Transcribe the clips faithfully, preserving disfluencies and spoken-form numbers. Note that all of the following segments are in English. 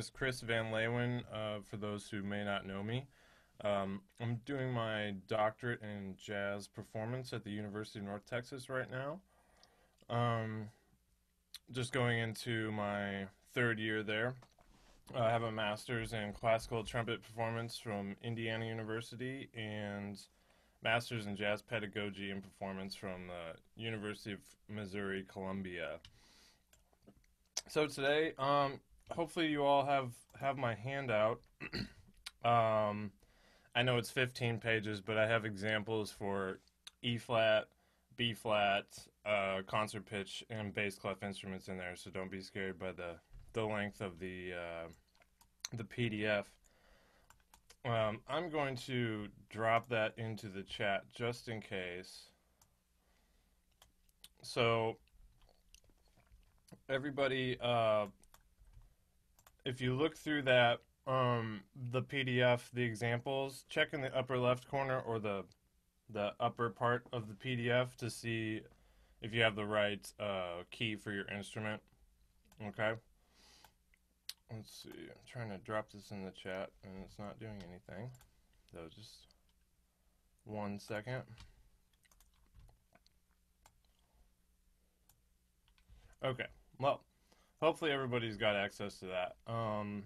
is Chris Van Leeuwen, uh, for those who may not know me. Um, I'm doing my doctorate in jazz performance at the University of North Texas right now. Um, just going into my third year there. I have a master's in classical trumpet performance from Indiana University and master's in jazz pedagogy and performance from the University of Missouri Columbia. So today, um, hopefully you all have, have my handout. um, I know it's fifteen pages, but I have examples for E-flat, B-flat, uh, concert pitch, and bass clef instruments in there, so don't be scared by the the length of the uh, the P D F. Um, I'm going to drop that into the chat just in case. So everybody, uh, if you look through that, um, the P D F, the examples, check in the upper left corner or the the upper part of the P D F to see if you have the right uh, key for your instrument. Okay. Let's see, I'm trying to drop this in the chat and it's not doing anything. So just one second. Okay, well, hopefully everybody's got access to that. Um,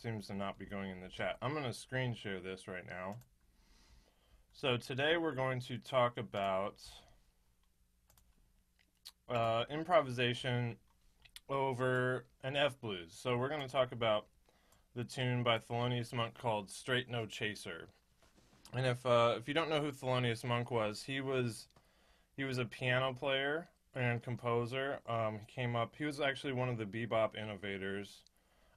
seems to not be going in the chat. I'm gonna screen share this right now. So today we're going to talk about uh, improvisation over an F blues. So we're going to talk about the tune by Thelonious Monk called Straight No Chaser. And if uh, if you don't know who Thelonious Monk was, he was he was a piano player and composer. Um, he came up. He was actually one of the bebop innovators,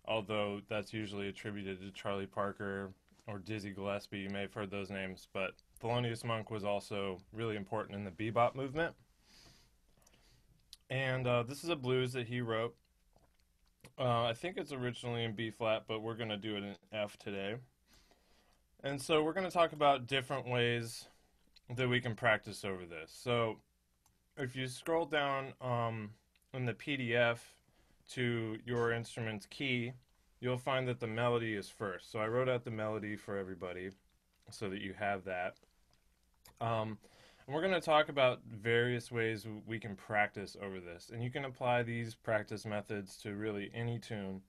although that's usually attributed to Charlie Parker or Dizzy Gillespie. You may have heard those names, but Thelonious Monk was also really important in the bebop movement. And uh, this is a blues that he wrote. Uh, I think it's originally in B-flat, but we're going to do it in F today. And so we're going to talk about different ways that we can practice over this. So if you scroll down um, in the P D F to your instrument's key, you'll find that the melody is first. So I wrote out the melody for everybody so that you have that. Um, And we're going to talk about various ways we can practice over this. And you can apply these practice methods to really any tune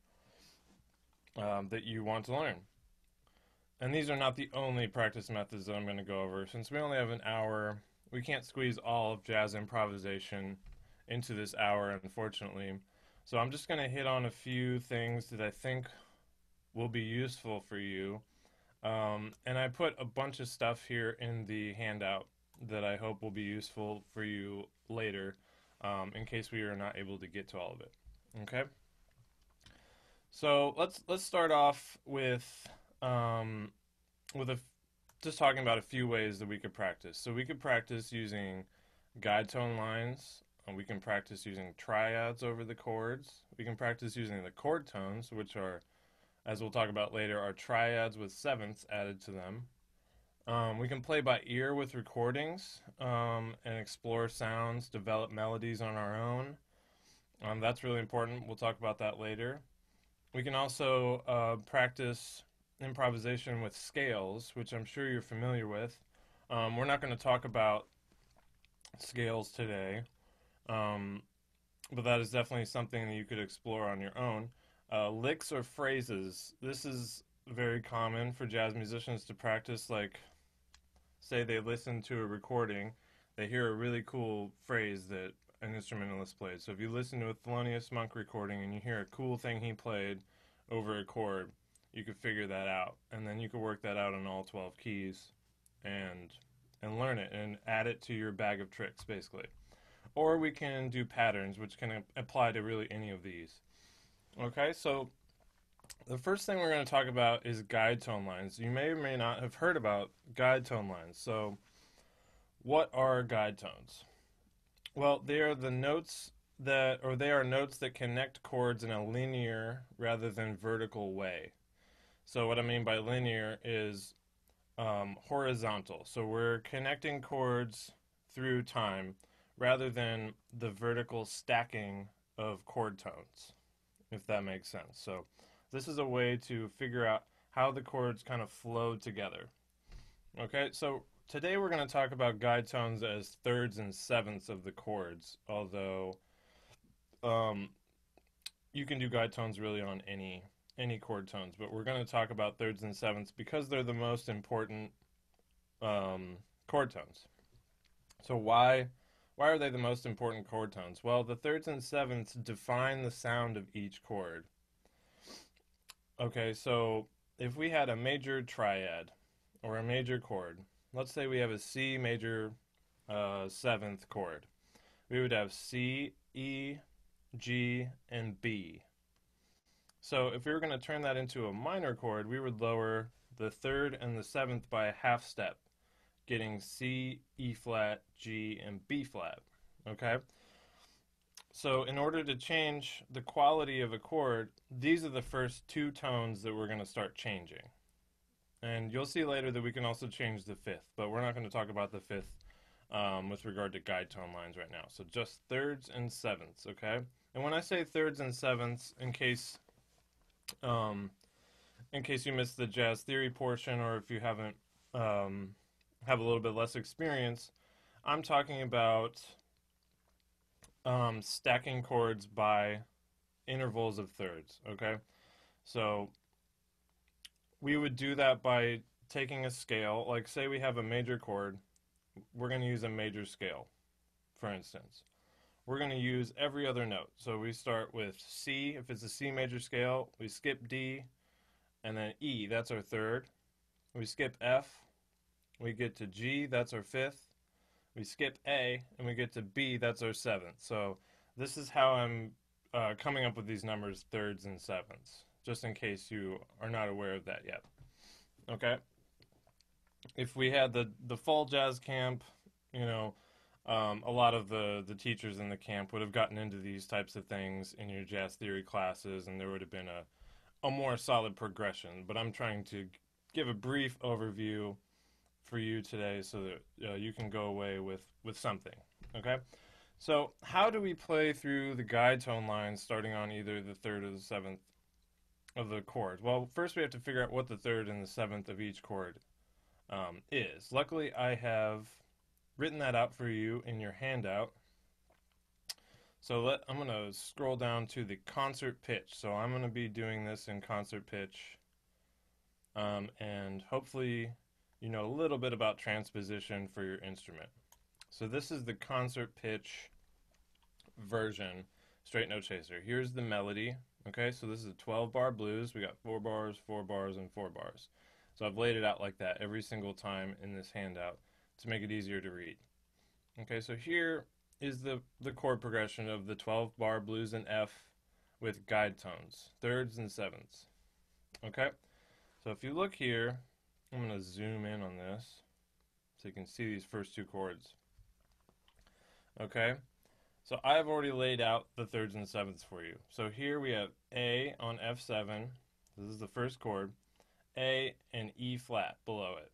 um, that you want to learn. And these are not the only practice methods that I'm going to go over. Since we only have an hour, we can't squeeze all of jazz improvisation into this hour, unfortunately. So I'm just going to hit on a few things that I think will be useful for you. Um, and I put a bunch of stuff here in the handout that I hope will be useful for you later um, in case we are not able to get to all of it. Okay, so let's let's start off with um, with a, just talking about a few ways that we could practice. So we could practice using guide tone lines, and we can practice using triads over the chords. We can practice using the chord tones, which are, as we'll talk about later, are triads with sevenths added to them. Um, we can play by ear with recordings um, and explore sounds, develop melodies on our own. Um, that's really important. We'll talk about that later. We can also uh, practice improvisation with scales, which I'm sure you're familiar with. Um, we're not going to talk about scales today, um, but that is definitely something that you could explore on your own. Uh, licks or phrases. This is very common for jazz musicians to practice. Like, say they listen to a recording, they hear a really cool phrase that an instrumentalist played. So if you listen to a Thelonious Monk recording and you hear a cool thing he played over a chord, you could figure that out. And then you could work that out on all twelve keys and and learn it and add it to your bag of tricks, basically. Or we can do patterns, which can apply to really any of these. Okay, so the first thing we're going to talk about is guide tone lines. You may or may not have heard about guide tone lines. So what are guide tones? Well, they are the notes that, or they are notes that connect chords in a linear rather than vertical way. So what I mean by linear is um, horizontal. So we're connecting chords through time rather than the vertical stacking of chord tones, if that makes sense. So This is a way to figure out how the chords kind of flow together. Okay, so today we're going to talk about guide tones as thirds and sevenths of the chords, although um, you can do guide tones really on any any chord tones, but we're going to talk about thirds and sevenths because they're the most important um, chord tones. So why why are they the most important chord tones? Well, the thirds and sevenths define the sound of each chord. Okay, so if we had a major triad or a major chord, let's say we have a C major uh, seventh chord, we would have C, E, G, and B. So if we were going to turn that into a minor chord, we would lower the third and the seventh by a half step, getting C, E flat, G, and B flat. Okay? So in order to change the quality of a chord, these are the first two tones that we're going to start changing. And you'll see later that we can also change the fifth, but we're not going to talk about the fifth um, with regard to guide tone lines right now. So just thirds and sevenths, okay? And when I say thirds and sevenths, in case... Um, in case you missed the jazz theory portion, or if you haven't um, have a little bit less experience, I'm talking about um, stacking chords by intervals of thirds. Okay, so we would do that by taking a scale. Like, say we have a major chord, we're going to use a major scale. For instance, we're going to use every other note. So we start with C. If it's a C major scale, we skip D, and then E, that's our third. We skip F, we get to G, that's our fifth. We skip A, and we get to B, that's our seventh. So this is how I'm uh, coming up with these numbers, thirds and sevenths, just in case you are not aware of that yet. Okay? If we had the, the full jazz camp, you know, Um, a lot of the, the teachers in the camp would have gotten into these types of things in your jazz theory classes, and there would have been a, a more solid progression. But I'm trying to give a brief overview for you today so that uh, you can go away with, with something, okay? So how do we play through the guide tone lines starting on either the third or the seventh of the chord? Well, first we have to figure out what the third and the seventh of each chord um, is. Luckily, I have written that out for you in your handout. So let, I'm going to scroll down to the concert pitch. So I'm going to be doing this in concert pitch. Um, and hopefully you know a little bit about transposition for your instrument. So this is the concert pitch version, Straight No Chaser. Here's the melody. Okay, so this is a twelve bar blues. We got four bars, four bars, and four bars. So I've laid it out like that every single time in this handout to make it easier to read. Okay, so here is the, the chord progression of the twelve bar blues in F with guide tones, thirds and sevenths. Okay, so if you look here, I'm going to zoom in on this so you can see these first two chords. Okay, so I've already laid out the thirds and sevenths for you. So here we have A on F seven, this is the first chord, A and E flat below it.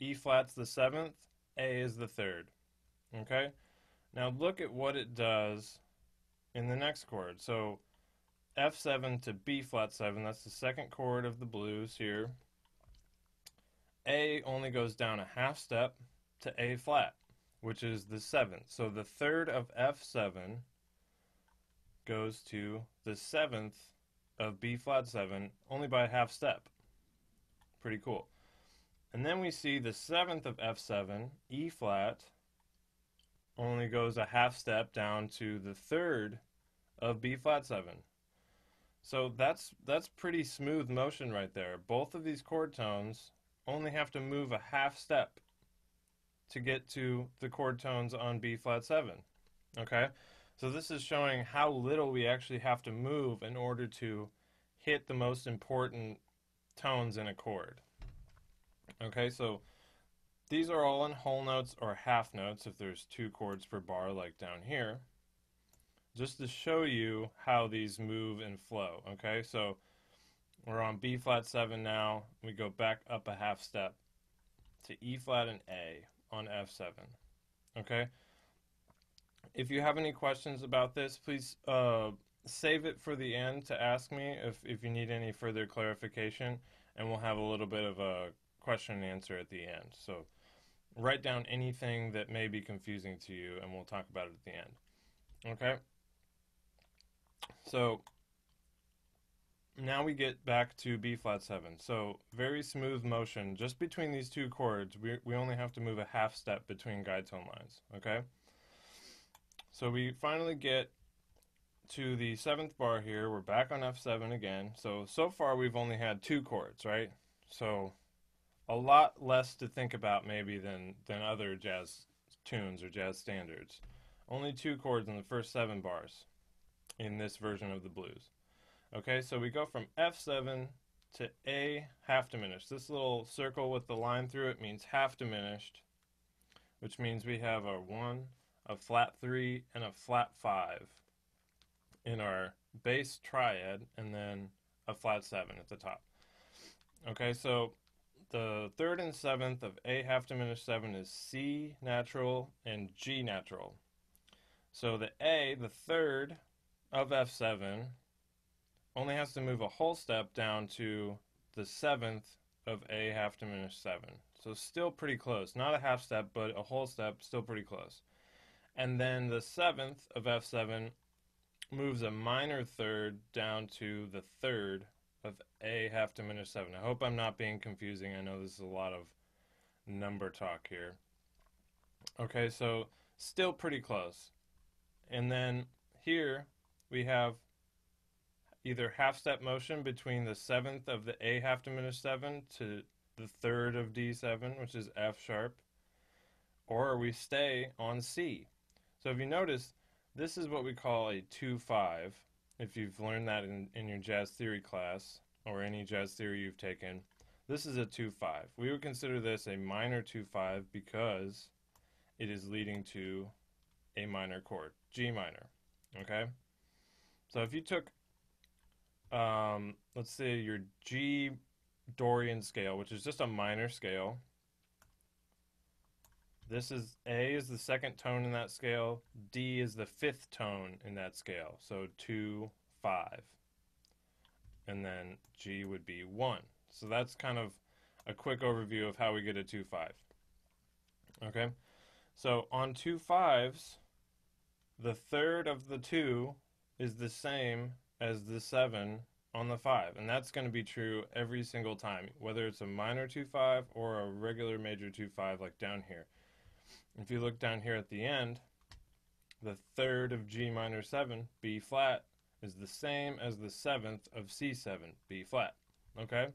E flat's the seventh, A is the third. Okay? Now look at what it does in the next chord. So F seven to B flat seven, that's the second chord of the blues here. A only goes down a half step to A flat, which is the seventh. So the third of F seven goes to the seventh of B flat seven, only by a half step. Pretty cool. And then we see the seventh of F seven, E flat, only goes a half step down to the third of B flat seven. So that's that's pretty smooth motion right there. Both of these chord tones only have to move a half step to get to the chord tones on B flat seven. Okay? So this is showing how little we actually have to move in order to hit the most important tones in a chord. Okay, so these are all in whole notes or half notes if there's two chords per bar like down here, just to show you how these move and flow. Okay, so we're on B flat seven now, we go back up a half step to E flat and A on F seven. Okay, if you have any questions about this, please uh, save it for the end to ask me if, if you need any further clarification, and we'll have a little bit of a question and answer at the end. So write down anything that may be confusing to you, and we'll talk about it at the end. Okay? So now we get back to B flat seven. So very smooth motion. Just between these two chords, we, we only have to move a half step between guide tone lines. Okay? So we finally get to the seventh bar here. We're back on F seven again. So, so far we've only had two chords, right? So a lot less to think about maybe than, than other jazz tunes or jazz standards. Only two chords in the first seven bars in this version of the blues. Okay, so we go from F seven to A half diminished. This little circle with the line through it means half diminished, which means we have a one, a flat three, and a flat five in our bass triad, and then a flat seven at the top. Okay, so the third and seventh of A half diminished seven is C natural and G natural. So the A, the third of F seven, only has to move a whole step down to the seventh of A half diminished seven. So still pretty close. Not a half step, but a whole step, still pretty close. And then the seventh of F seven moves a minor third down to the third of A half diminished seven. I hope I'm not being confusing. I know this is a lot of number talk here. Okay, so still pretty close. And then here we have either half step motion between the seventh of the A half diminished seven to the third of D seven, which is F sharp, or we stay on C. So if you notice, this is what we call a two five, if you've learned that in, in your jazz theory class, or any jazz theory you've taken. This is a two five. We would consider this a minor two five because it is leading to a minor chord, G minor, okay? So if you took Um, let's say your G Dorian scale, which is just a minor scale. This is, A is the second tone in that scale. D is the fifth tone in that scale. So two, five. And then G would be one. So that's kind of a quick overview of how we get a two, five. Okay. So on two fives, the third of the two is the same as the seven on the five, and that's going to be true every single time, whether it's a minor two five or a regular major two five like down here. If you look down here at the end, the third of G minor seven, B flat, is the same as the seventh of C seven, B flat. Okay?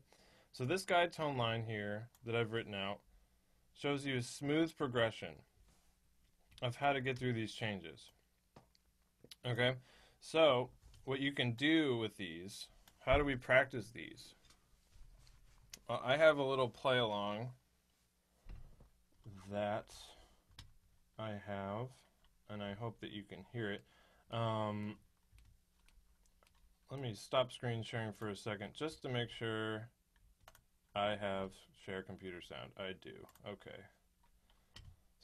So this guide tone line here that I've written out shows you a smooth progression of how to get through these changes. Okay? So what you can do with these, how do we practice these? Well, I have a little play along that I have, and I hope that you can hear it. Um, let me stop screen sharing for a second just to make sure I have share computer sound. I do. Okay.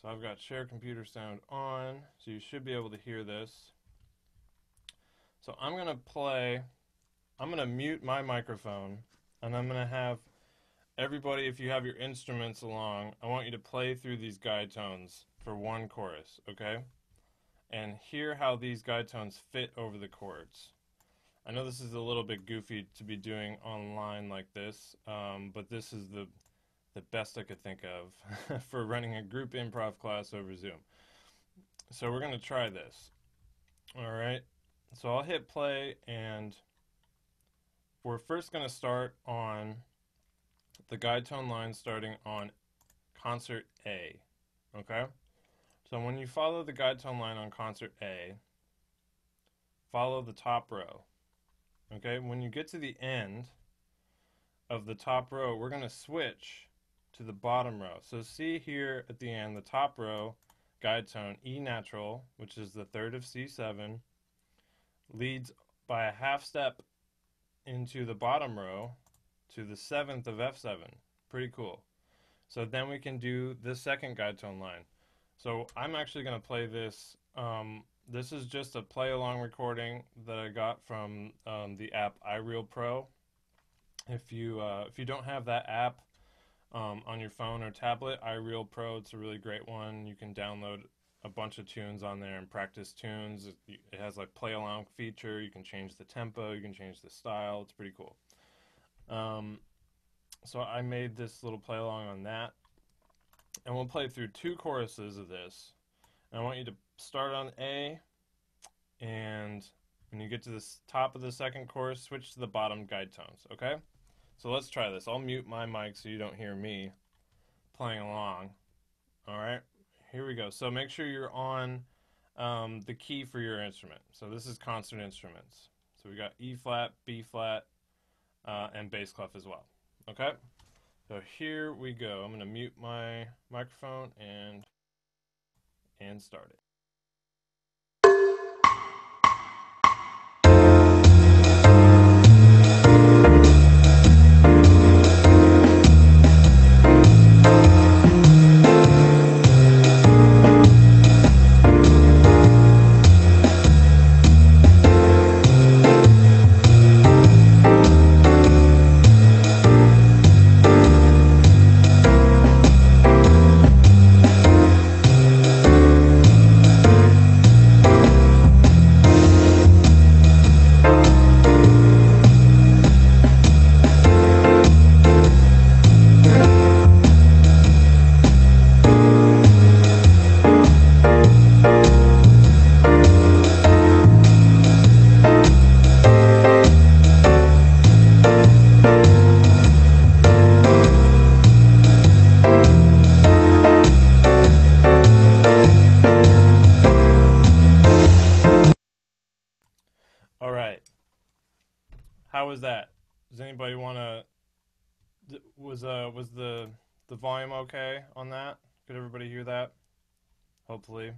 So I've got share computer sound on, so you should be able to hear this. So I'm going to play, I'm going to mute my microphone, and I'm going to have everybody, if you have your instruments along, I want you to play through these guide tones for one chorus, okay? And hear how these guide tones fit over the chords. I know this is a little bit goofy to be doing online like this, um, but this is the, the best I could think of for running a group improv class over Zoom. So we're going to try this, all right? So I'll hit play, and we're first going to start on the guide tone line starting on concert A, okay? So when you follow the guide tone line on concert A, follow the top row, okay? When you get to the end of the top row, we're going to switch to the bottom row. So see here at the end, the top row, guide tone E natural, which is the third of C seven, leads by a half step into the bottom row to the seventh of F seven. Pretty cool. So then we can do the second guide tone line. So I'm actually going to play this um, This is just a play-along recording that I got from um, the app iReal Pro. If you uh, if you don't have that app um, on your phone or tablet, iReal Pro, it's a really great one. You can download a bunch of tunes on there and practice tunes. It, it has like play-along feature. You can change the tempo. You can change the style. It's pretty cool. Um, so I made this little play-along on that. And we'll play through two choruses of this. And I want you to start on A, and when you get to the top of the second chorus, switch to the bottom guide tones, okay? So let's try this. I'll mute my mic so you don't hear me playing along. All right, here we go. So make sure you're on um, the key for your instrument. So this is concert instruments. So we got E-flat, B-flat, uh, and bass clef as well, okay? So here we go. I'm going to mute my microphone and, and start it. How was that? Does anybody want to, was uh was the the volume okay on that? Could everybody hear that? Hopefully.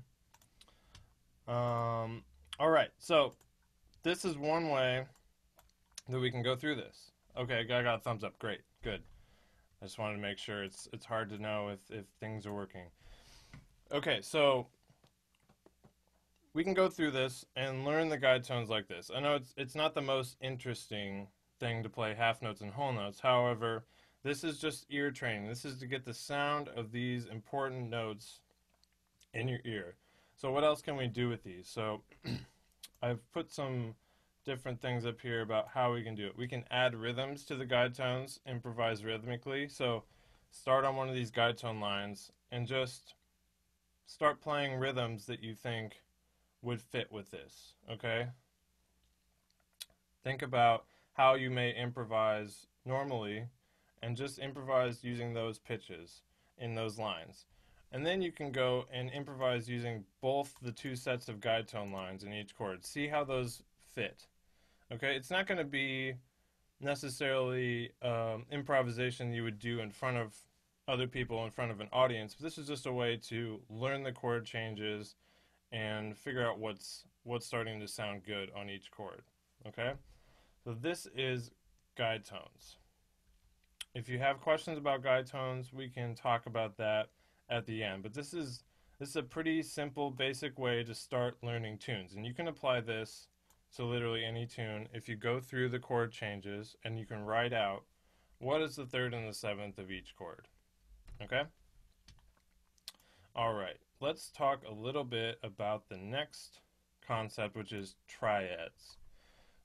Um all right, so this is one way that we can go through this. Okay, I got a thumbs up. Great, good. I just wanted to make sure. It's it's hard to know if if things are working. Okay, so we can go through this and learn the guide tones like this. I know it's, it's not the most interesting thing to play half notes and whole notes. However, this is just ear training. This is to get the sound of these important notes in your ear. So what else can we do with these? So I've put some different things up here about how we can do it. We can add rhythms to the guide tones, improvise rhythmically. So start on one of these guide tone lines and just start playing rhythms that you think would fit with this, okay? Think about how you may improvise normally and just improvise using those pitches in those lines. And then you can go and improvise using both the two sets of guide tone lines in each chord. See how those fit, okay? It's not gonna be necessarily um, improvisation you would do in front of other people, in front of an audience, but this is just a way to learn the chord changes and figure out what's what's starting to sound good on each chord, okay? So this is guide tones. If you have questions about guide tones, we can talk about that at the end, but this is this is a pretty simple, basic way to start learning tunes, and you can apply this to literally any tune if you go through the chord changes and you can write out what is the third and the seventh of each chord, okay? All right. Let's talk a little bit about the next concept, which is triads.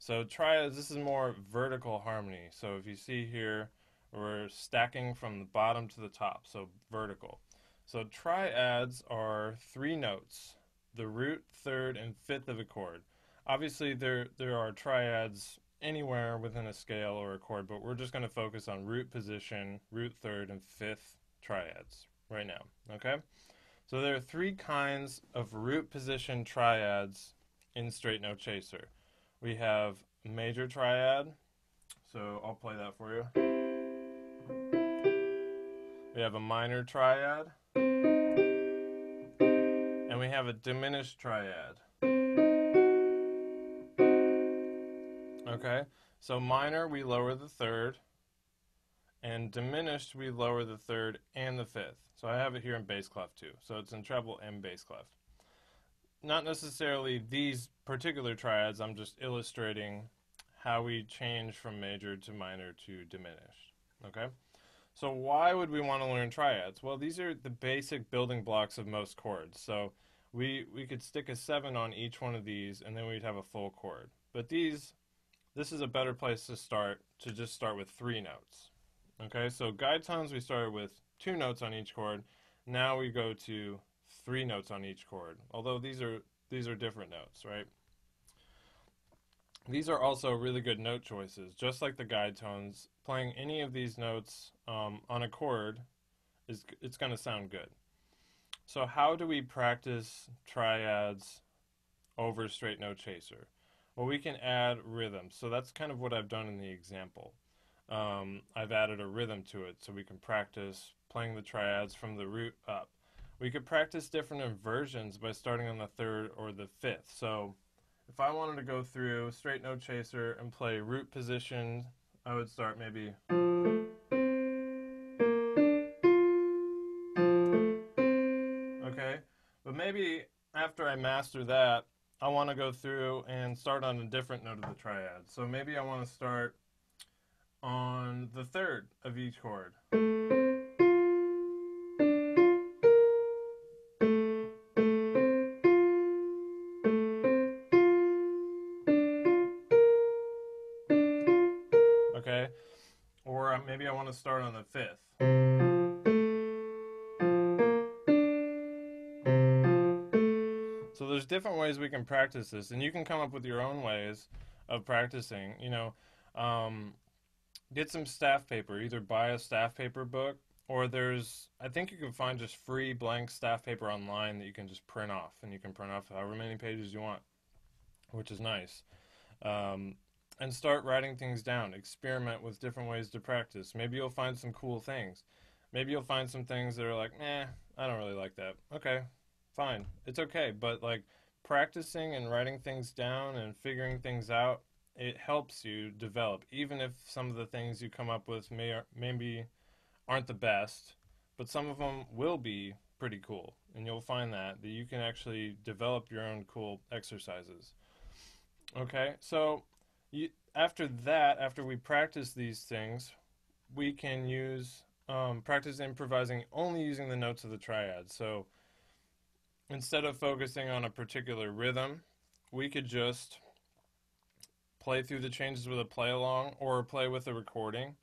So triads, this is more vertical harmony. So if you see here, we're stacking from the bottom to the top, so vertical. So triads are three notes, the root, third, and fifth of a chord. Obviously there, there are triads anywhere within a scale or a chord, but we're just gonna focus on root position, root, third, and fifth triads right now, okay? So there are three kinds of root position triads in Straight No Chaser. We have major triad, so I'll play that for you. We have a minor triad, and we have a diminished triad. Okay, so minor, we lower the third, and diminished, we lower the third and the fifth. So I have it here in bass clef too. So it's in treble and bass clef. not necessarily these particular triads. I'm just illustrating how we change from major to minor to diminished. Okay? So why would we want to learn triads? Well, these are the basic building blocks of most chords. So we, we could stick a seven on each one of these, and then we'd have a full chord. But these, this is a better place to start, to just start with three notes. Okay, so guide tones, we started with two notes on each chord. Now we go to three notes on each chord, although these are, these are different notes, right? These are also really good note choices, just like the guide tones. Playing any of these notes um, on a chord, is it's going to sound good. So how do we practice triads over Straight No Chaser? Well, we can add rhythms. So that's kind of what I've done in the example. Um, I've added a rhythm to it so we can practice playing the triads from the root up. We could practice different inversions by starting on the third or the fifth. So if I wanted to go through Straight No Chaser and play root position, I would start maybe okay, but maybe after I master that, I want to go through and start on a different note of the triad. So maybe I want to start on the third of each chord. Okay, or maybe I want to start on the fifth. So there's different ways we can practice this, and you can come up with your own ways of practicing. You know, um, get some staff paper, either buy a staff paper book, or there's, I think you can find just free blank staff paper online that you can just print off, and you can print off however many pages you want, which is nice. Um, And start writing things down. Experiment with different ways to practice. Maybe you'll find some cool things. Maybe you'll find some things that are like, eh, I don't really like that. Okay, fine. It's okay. But like practicing and writing things down and figuring things out, it helps you develop. Even if some of the things you come up with may or maybe aren't the best, but some of them will be pretty cool. And you'll find that, that you can actually develop your own cool exercises. Okay, so You, after that, after we practice these things, we can use um, practice improvising only using the notes of the triad. So instead of focusing on a particular rhythm, we could just play through the changes with a play along or play with a recording,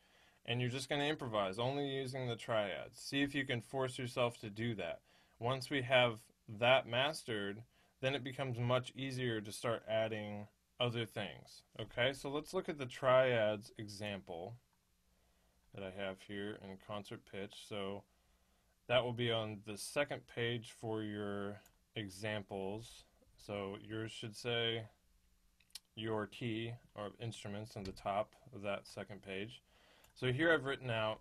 and you're just going to improvise only using the triads. See if you can force yourself to do that. Once we have that mastered, then it becomes much easier to start adding other things. Okay, so let's look at the triads example that I have here in concert pitch. So that will be on the second page for your examples. So yours should say your key or instruments on the top of that second page. So here I've written out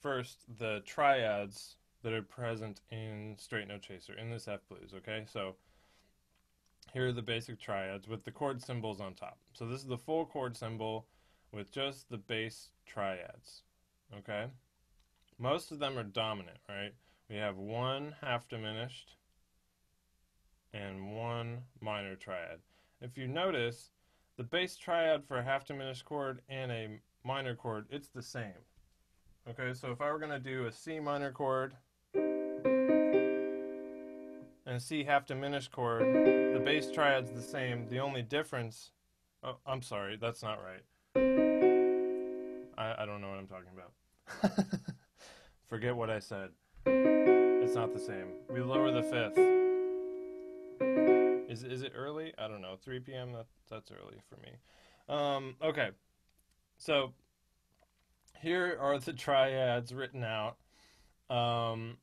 first the triads that are present in Straight No Chaser in this F blues. Okay, so here are the basic triads with the chord symbols on top. So this is the full chord symbol with just the bass triads, okay? Most of them are dominant, right? We have one half diminished and one minor triad. If you notice, the bass triad for a half diminished chord and a minor chord, it's the same. Okay, so if I were gonna do a C minor chord and a C half diminished chord, the bass triad's the same. The only difference, oh, I'm sorry, that's not right. I, I don't know what I'm talking about. Forget what I said. It's not the same. We lower the fifth. Is, is it early? I don't know, three P M, that, that's early for me. Um, okay, so here are the triads written out. Um,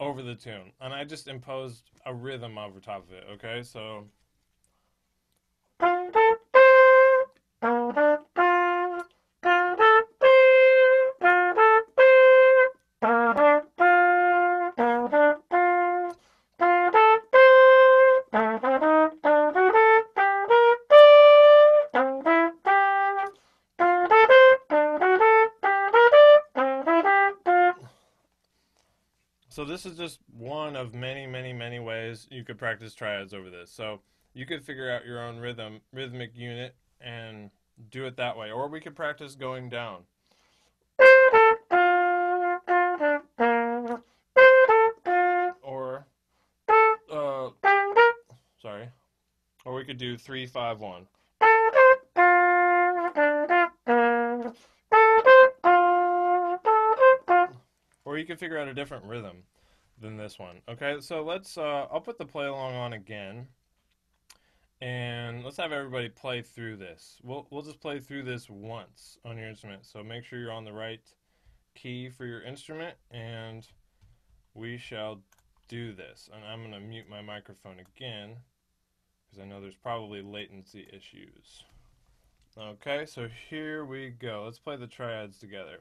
over the tune, and I just imposed a rhythm over top of it, okay? So So this is just one of many, many, many ways you could practice triads over this. So you could figure out your own rhythm, rhythmic unit and do it that way. Or we could practice going down. Or, uh, sorry. Or we could do three, five, one. Or you can figure out a different rhythm than this one. Okay, so let's, uh, I'll put the play along on again. And let's have everybody play through this. We'll, we'll just play through this once on your instrument. So make sure you're on the right key for your instrument. And we shall do this. And I'm going to mute my microphone again, because I know there's probably latency issues. Okay, so here we go. Let's play the triads together.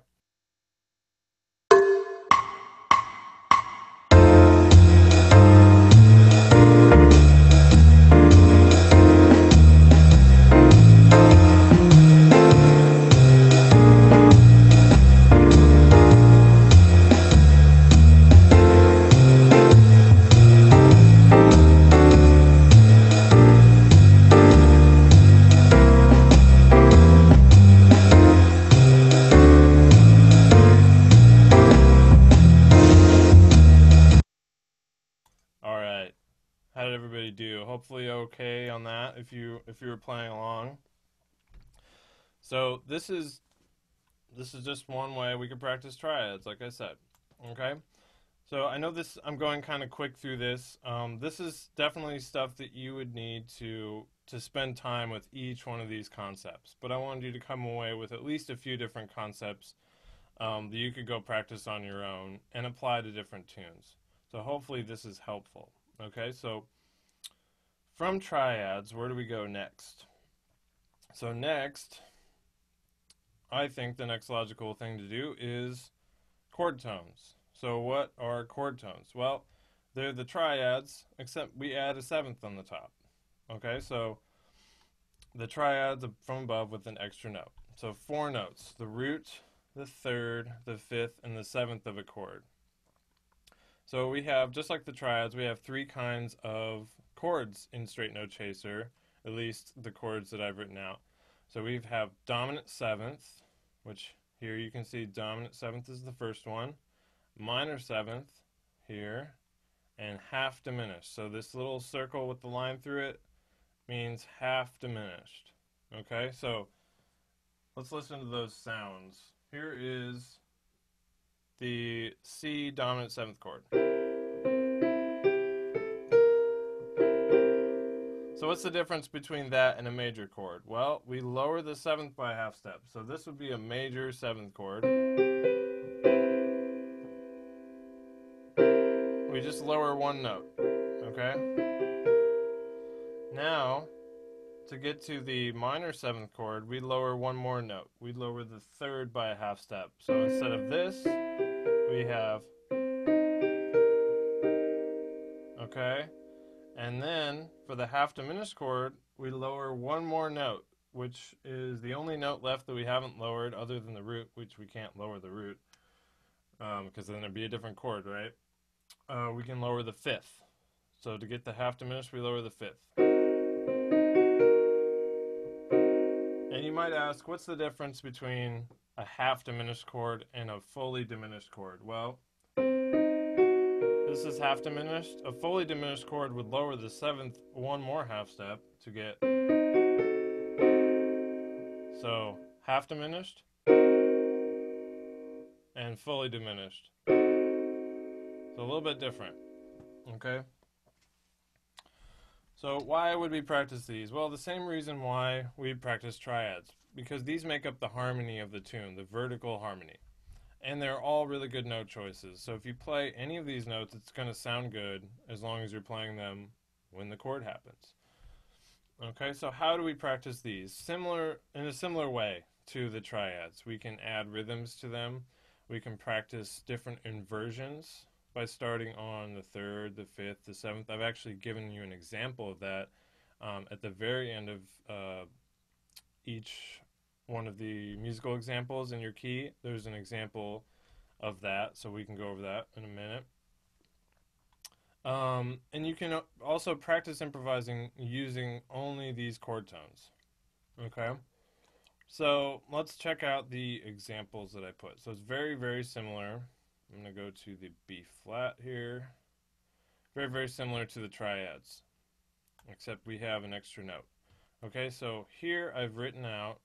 Hopefully okay on that if you if you were playing along. So this is this is just one way we could practice triads, like I said. Okay, so I know this, I'm going kind of quick through this. Um, this is definitely stuff that you would need to to spend time with each one of these concepts, but I wanted you to come away with at least a few different concepts um, that you could go practice on your own and apply to different tunes. So hopefully this is helpful. Okay, so from triads, where do we go next? So next, I think the next logical thing to do is chord tones. So what are chord tones? Well, they're the triads, except we add a seventh on the top. Okay, so the triads from above with an extra note. So four notes, the root, the third, the fifth, and the seventh of a chord. So we have, just like the triads, we have three kinds of chords in Straight No Chaser, at least the chords that I've written out. So we have dominant seventh, which here you can see dominant seventh is the first one, minor seventh here, and half diminished. So this little circle with the line through it means half diminished. Okay, so let's listen to those sounds. Here is the C dominant seventh chord. So what's the difference between that and a major chord? Well, we lower the seventh by a half step. So this would be a major seventh chord. We just lower one note, okay? Now, to get to the minor seventh chord, we lower one more note. We lower the third by a half step. So instead of this, we have, okay? And then, for the half diminished chord, we lower one more note, which is the only note left that we haven't lowered other than the root, which we can't lower the root, um, because then it'd be a different chord, right? Uh, we can lower the fifth. So to get the half diminished, we lower the fifth. And you might ask, what's the difference between a half diminished chord and a fully diminished chord? Well, this is half diminished. A fully diminished chord would lower the seventh one more half step to get. So half diminished and fully diminished. It's a little bit different. Okay? So why would we practice these? Well, the same reason why we practice triads, because these make up the harmony of the tune, the vertical harmony. And they're all really good note choices. So if you play any of these notes, it's going to sound good as long as you're playing them when the chord happens. Okay, so how do we practice these? Similar, in a similar way to the triads. We can add rhythms to them. We can practice different inversions by starting on the third, the fifth, the seventh. I've actually given you an example of that um, at the very end of uh, each one of the musical examples in your key. There's an example of that, so we can go over that in a minute. Um, and you can also practice improvising using only these chord tones. Okay? So let's check out the examples that I put. So it's very, very similar. I'm going to go to the B flat here. Very, very similar to the triads, except we have an extra note. Okay, so here I've written out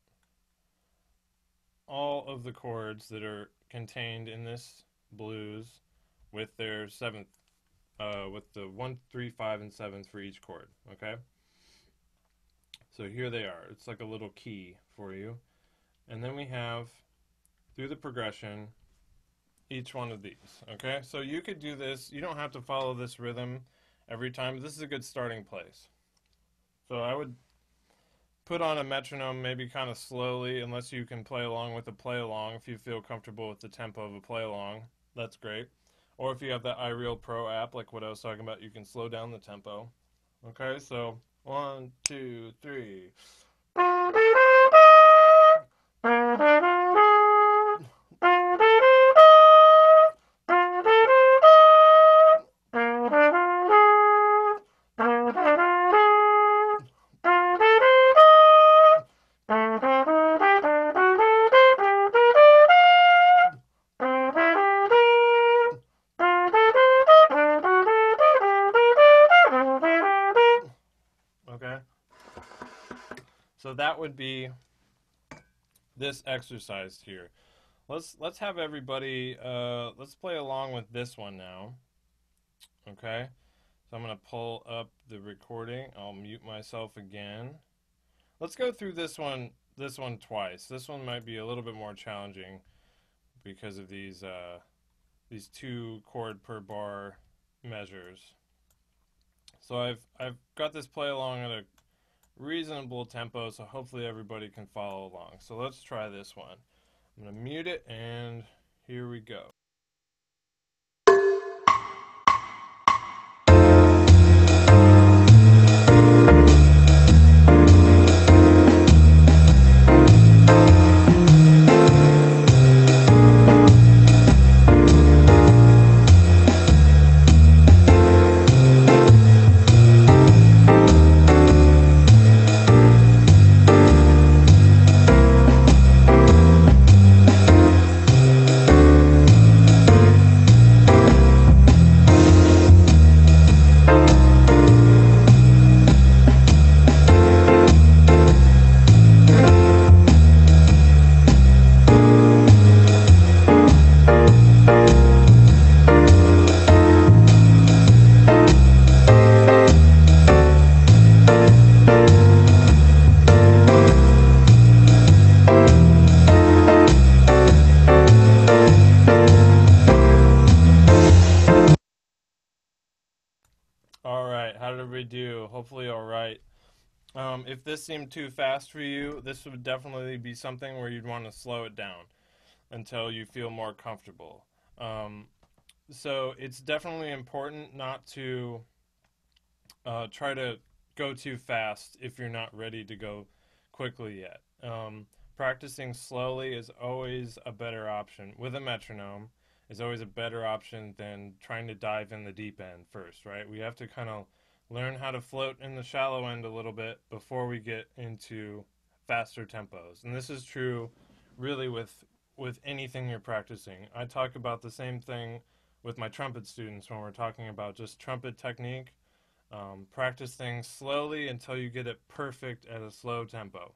all of the chords that are contained in this blues with their seventh, uh, with the one, three, five, and seven for each chord. Okay, so here they are. It's like a little key for you. And then we have, through the progression, each one of these. Okay, so you could do this. You don't have to follow this rhythm every time. This is a good starting place. So I would put on a metronome, maybe kind of slowly, unless you can play along with a play along. If you feel comfortable with the tempo of a play along, that's great. Or if you have that iReal Pro app, like what I was talking about, you can slow down the tempo. Okay, so one, two, three. So that would be this exercise here. Let's let's have everybody uh, let's play along with this one now. Okay, so I'm gonna pull up the recording. I'll mute myself again. Let's go through this one this one twice. This one might be a little bit more challenging because of these uh, these two chord per bar measures. So I've I've got this play along at a reasonable tempo, so hopefully everybody can follow along. So let's try this one. I'm going to mute it, and here we go. Hopefully all right. Um, if this seemed too fast for you, this would definitely be something where you'd want to slow it down until you feel more comfortable. Um, so it's definitely important not to uh, try to go too fast if you're not ready to go quickly yet. Um, practicing slowly is always a better option with a metronome. Is always a better option than trying to dive in the deep end first, right? We have to kind of learn how to float in the shallow end a little bit before we get into faster tempos. And this is true really with with anything you're practicing. I talk about the same thing with my trumpet students when we're talking about just trumpet technique. Um, practice things slowly until you get it perfect at a slow tempo.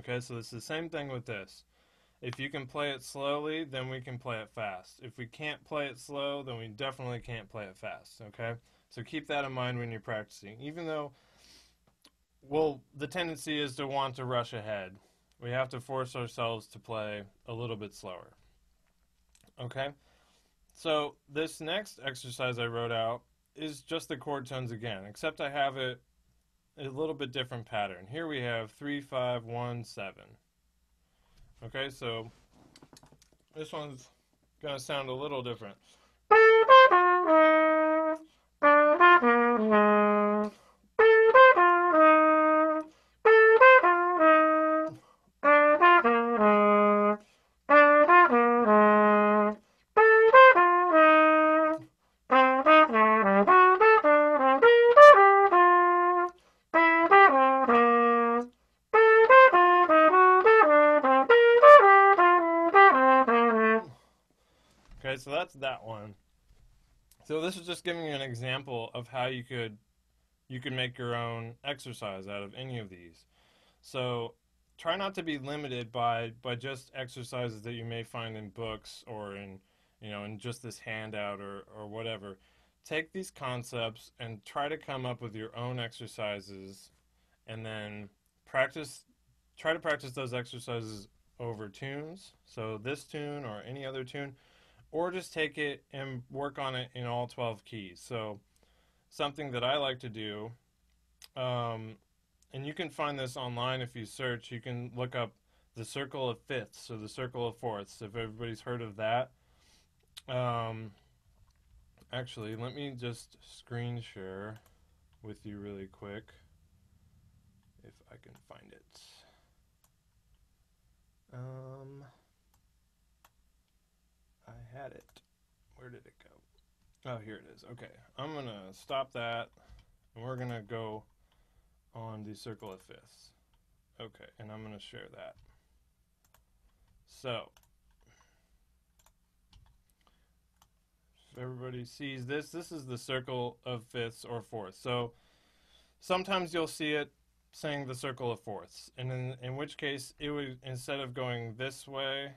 Okay, so it's the same thing with this. If you can play it slowly, then we can play it fast. If we can't play it slow, then we definitely can't play it fast, okay? So keep that in mind when you're practicing. Even though, well, the tendency is to want to rush ahead, we have to force ourselves to play a little bit slower. Okay? So this next exercise I wrote out is just the chord tones again, except I have it a little bit different pattern. Here we have three, five, one, seven. Okay, so this one's going to sound a little different. that's that one. So this is just giving you an example of how you could you could make your own exercise out of any of these. So try not to be limited by by just exercises that you may find in books or in you know in just this handout or or whatever. Take these concepts and try to come up with your own exercises, and then practice try to practice those exercises over tunes. So this tune or any other tune, or just take it and work on it in all twelve keys. So something that I like to do, um, and you can find this online if you search, you can look up the circle of fifths or the circle of fourths, if everybody's heard of that. Um, actually, let me just screen share with you really quick, if I can find it. Um, I had it. Where did it go? Oh, here it is. Okay, I'm going to stop that, and we're going to go on the circle of fifths. Okay, and I'm going to share that. So, if everybody sees this, this is the circle of fifths or fourths. So, sometimes you'll see it saying the circle of fourths, and in, in which case it would, instead of going this way,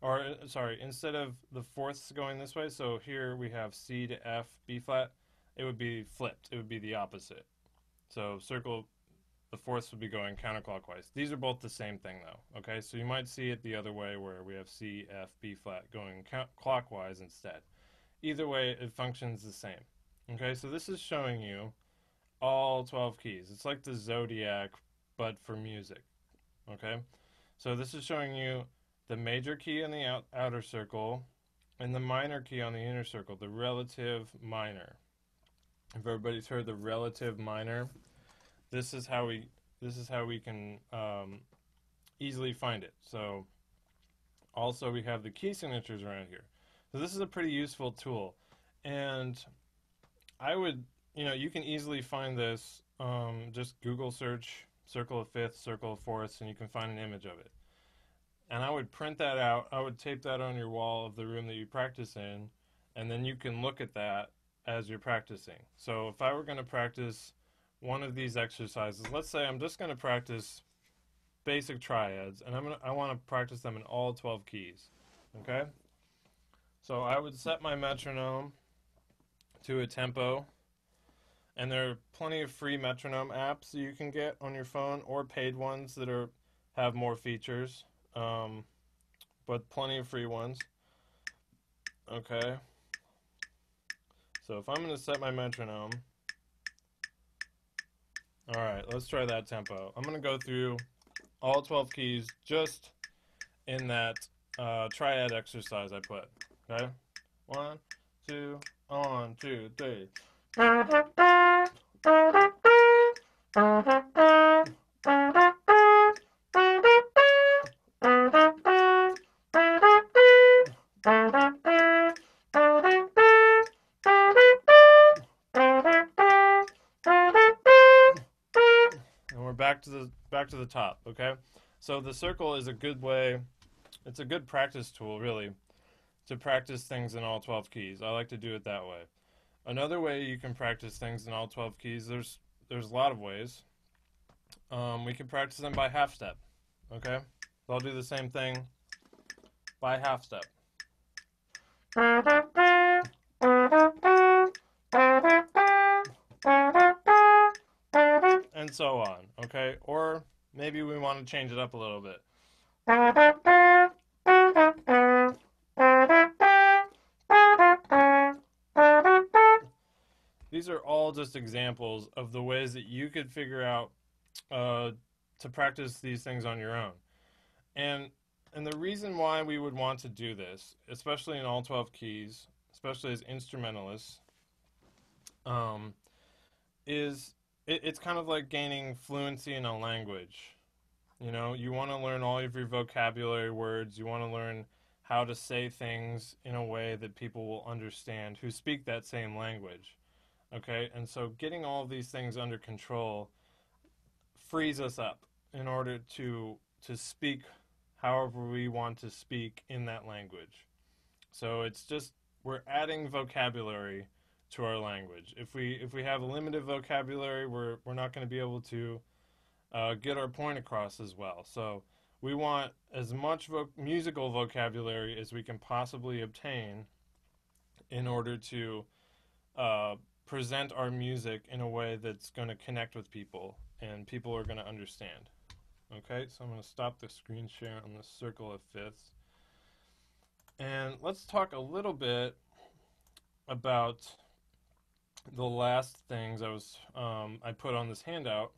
or sorry, instead of the fourths going this way, so here we have C to F, B flat, it would be flipped, it would be the opposite. So circle, the fourths would be going counterclockwise. These are both the same thing though, okay? So you might see it the other way where we have C, F, B flat going clockwise instead. Either way, it functions the same. Okay, so this is showing you all twelve keys. It's like the zodiac, but for music. Okay, so this is showing you the major key in the out outer circle and the minor key on the inner circle, the relative minor. If everybody's heard the relative minor, this is how we this is how we can um, easily find it. So also we have the key signatures around here. So this is a pretty useful tool, and I would You know, you can easily find this, um, just Google search circle of fifths, circle of fourths, and you can find an image of it. And I would print that out, I would tape that on your wall of the room that you practice in, and then you can look at that as you're practicing. So if I were going to practice one of these exercises, let's say I'm just going to practice basic triads, and I'm gonna, I want to practice them in all twelve keys, okay? So I would set my metronome to a tempo. And there are plenty of free metronome apps that you can get on your phone, or paid ones that are have more features, um, but plenty of free ones. Okay. So if I'm going to set my metronome, all right, let's try that tempo. I'm going to go through all twelve keys just in that uh, triad exercise I put. Okay. One, two, on, two, three. And we're back to the back to the top, okay? So the circle is a good way, it's a good practice tool really, to practice things in all twelve keys. I like to do it that way. Another way you can practice things in all twelve keys, there's there's a lot of ways. Um, we can practice them by half step, okay? So I'll do the same thing by half step. And so on, okay? Or maybe we want to change it up a little bit. These are all just examples of the ways that you could figure out uh, to practice these things on your own. And, and the reason why we would want to do this, especially in all twelve keys, especially as instrumentalists, um, is it, it's kind of like gaining fluency in a language. You know, you want to learn all of your vocabulary words, you want to learn how to say things in a way that people will understand who speak that same language. Okay, and so getting all of these things under control frees us up in order to to speak however we want to speak in that language. So it's just, we're adding vocabulary to our language. If we if we have a limited vocabulary, we're we're not going to be able to uh, get our point across as well. So we want as much voc musical vocabulary as we can possibly obtain in order to uh, present our music in a way that's going to connect with people and people are going to understand. Okay, so I'm going to stop the screen share on the circle of fifths. And let's talk a little bit about the last things I was um, I put on this handout.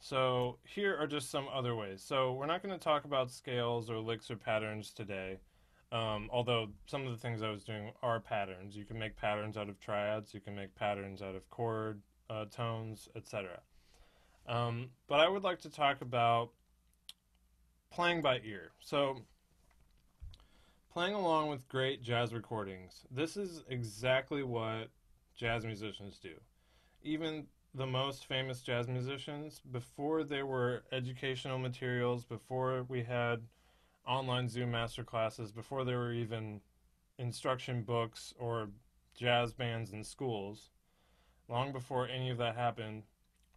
So here are just some other ways. So we're not going to talk about scales or licks or patterns today, um, although some of the things I was doing are patterns. You can make patterns out of triads. You can make patterns out of chord uh, tones, et cetera. Um, but I would like to talk about playing by ear. So playing along with great jazz recordings. This is exactly what jazz musicians do. Even the most famous jazz musicians, before there were educational materials, before we had online Zoom master classes, before there were even instruction books or jazz bands in schools, long before any of that happened,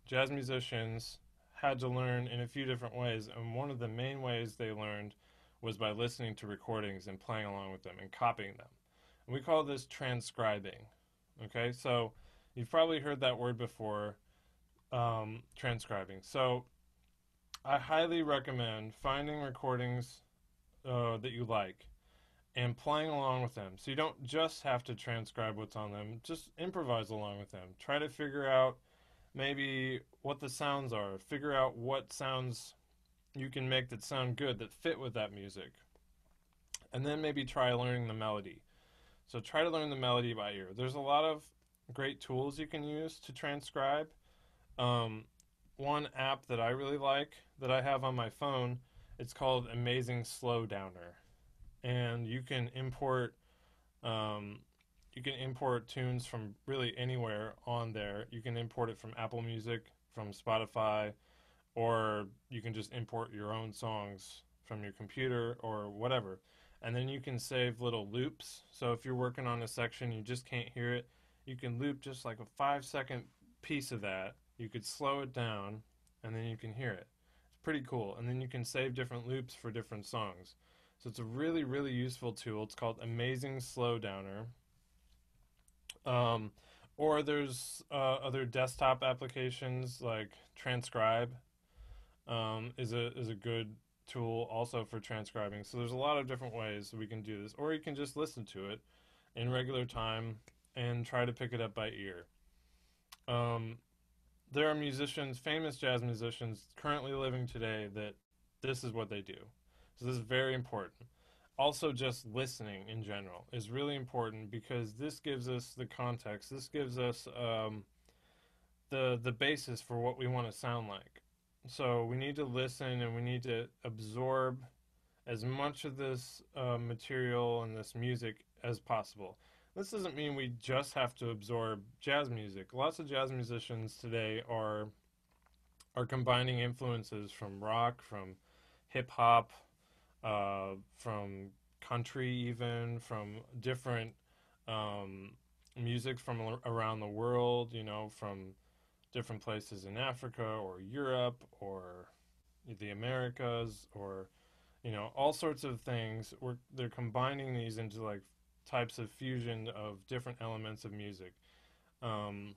jazz musicians had to learn in a few different ways, and one of the main ways they learned was by listening to recordings and playing along with them and copying them. And we call this transcribing. Okay, so you've probably heard that word before, um, transcribing. So I highly recommend finding recordings uh, that you like and playing along with them. So you don't just have to transcribe what's on them, just improvise along with them. Try to figure out maybe what the sounds are, figure out what sounds you can make that sound good, that fit with that music. And then maybe try learning the melody. So try to learn the melody by ear. There's a lot of great tools you can use to transcribe. Um, one app that I really like that I have on my phone, it's called Amazing Slow Downer. And you can import um, you can import tunes from really anywhere on there. You can import it from Apple Music, from Spotify, or you can just import your own songs from your computer or whatever. And then you can save little loops. So if you're working on a section, you just can't hear it, you can loop just like a five second piece of that. You could slow it down and then you can hear it. It's pretty cool. And then you can save different loops for different songs. So it's a really, really useful tool. It's called Amazing Slow Downer. Um, or there's uh, other desktop applications like Transcribe. Um, is a is a good tool also for transcribing. So there's a lot of different ways we can do this, or you can just listen to it in regular time and try to pick it up by ear. Um, there are musicians, famous jazz musicians currently living today that this is what they do. So this is very important. Also, just listening in general is really important because this gives us the context. This gives us um, the the basis for what we want to sound like. So we need to listen and we need to absorb as much of this uh, material and this music as possible. This doesn't mean we just have to absorb jazz music. Lots of jazz musicians today are are combining influences from rock, from hip-hop, uh, from country even, from different um, music from around the world, you know, from different places in Africa or Europe or the Americas, or, you know, all sorts of things. We're, they're combining these into like types of fusion of different elements of music. Um,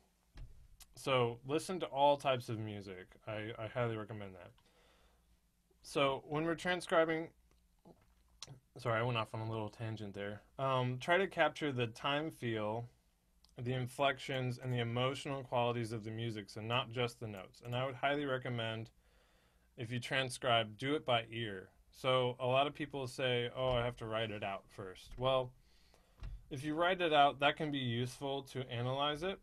so listen to all types of music. I, I highly recommend that. So when we're transcribing, sorry, I went off on a little tangent there. Um, try to capture the time feel, the inflections, and the emotional qualities of the music, so not just the notes. And I would highly recommend, if you transcribe, do it by ear. So a lot of people say, oh, I have to write it out first. Well, if you write it out, that can be useful to analyze it,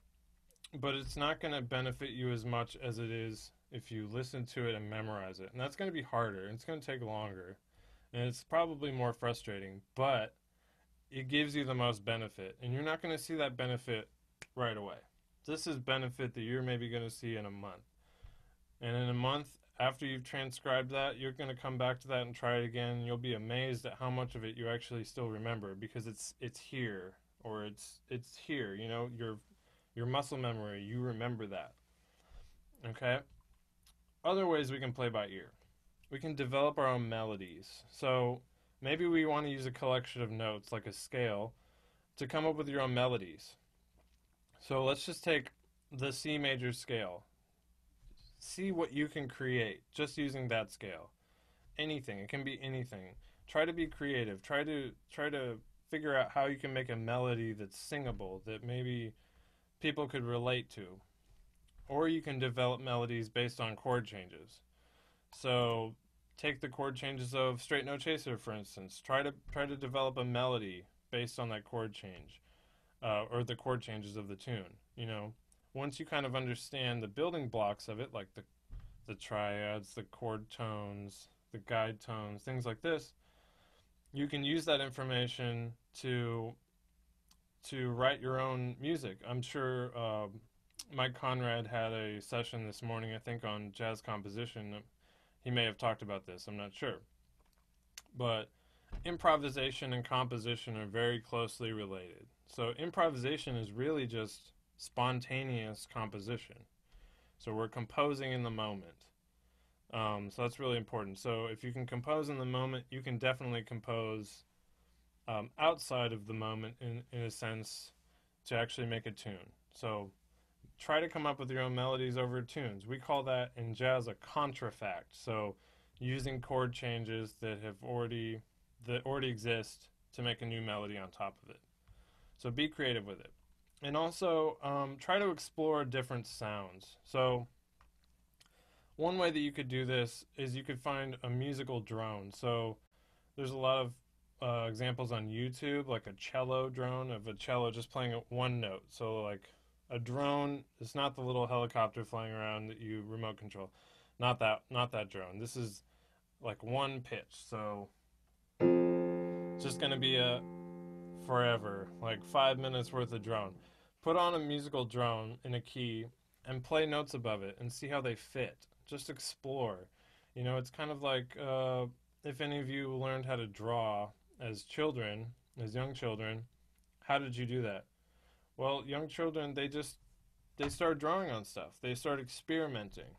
but it's not going to benefit you as much as it is if you listen to it and memorize it. And that's going to be harder, and it's going to take longer, and it's probably more frustrating, but it gives you the most benefit, and you're not going to see that benefit right away. This is benefit that you're maybe going to see in a month. And in a month, after you've transcribed that, you're going to come back to that and try it again. You'll be amazed at how much of it you actually still remember, because it's it's here, or it's it's here. You know, your your muscle memory, you remember that. Okay. Other ways we can play by ear. We can develop our own melodies. So maybe we want to use a collection of notes, like a scale, to come up with your own melodies. So let's just take the C major scale. See what you can create just using that scale. Anything. It can be anything. Try to be creative. Try to try to figure out how you can make a melody that's singable, that maybe people could relate to. Or you can develop melodies based on chord changes. So take the chord changes of Straight No Chaser, for instance. Try to try to develop a melody based on that chord change, uh, or the chord changes of the tune. You know, once you kind of understand the building blocks of it, like the the triads, the chord tones, the guide tones, things like this, you can use that information to to write your own music. I'm sure. Uh, Mike Conrad had a session this morning, I think, on jazz composition. He may have talked about this, I'm not sure. But improvisation and composition are very closely related. So improvisation is really just spontaneous composition. So we're composing in the moment. Um, so that's really important. So if you can compose in the moment, you can definitely compose um, outside of the moment, in, in a sense, to actually make a tune. So try to come up with your own melodies over tunes. We call that in jazz a contrafact. So using chord changes that have already that already exist to make a new melody on top of it. So be creative with it. And also um, try to explore different sounds. So one way that you could do this is you could find a musical drone. So there's a lot of uh, examples on YouTube, like a cello drone, of a cello just playing one note. So like a drone is not the little helicopter flying around that you remote control. Not that, not that drone. This is like one pitch, so it's just gonna be a forever, like five minutes worth of drone. Put on a musical drone in a key and play notes above it and see how they fit. Just explore. You know, it's kind of like uh, if any of you learned how to draw as children, as young children, how did you do that? Well, young children, they just, they start drawing on stuff. They start experimenting.